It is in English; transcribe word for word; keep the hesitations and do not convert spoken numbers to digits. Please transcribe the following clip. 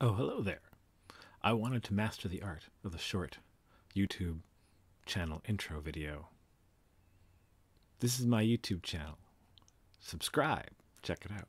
Oh, hello there. I wanted to master the art of the short YouTube channel intro video. This is my YouTube channel. Subscribe. Check it out.